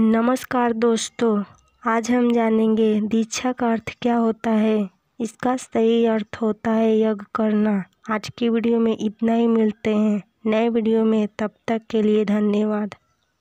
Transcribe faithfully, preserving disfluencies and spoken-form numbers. नमस्कार दोस्तों, आज हम जानेंगे दीक्षा का अर्थ क्या होता है। इसका सही अर्थ होता है यज्ञ करना। आज की वीडियो में इतना ही, मिलते हैं नए वीडियो में, तब तक के लिए धन्यवाद।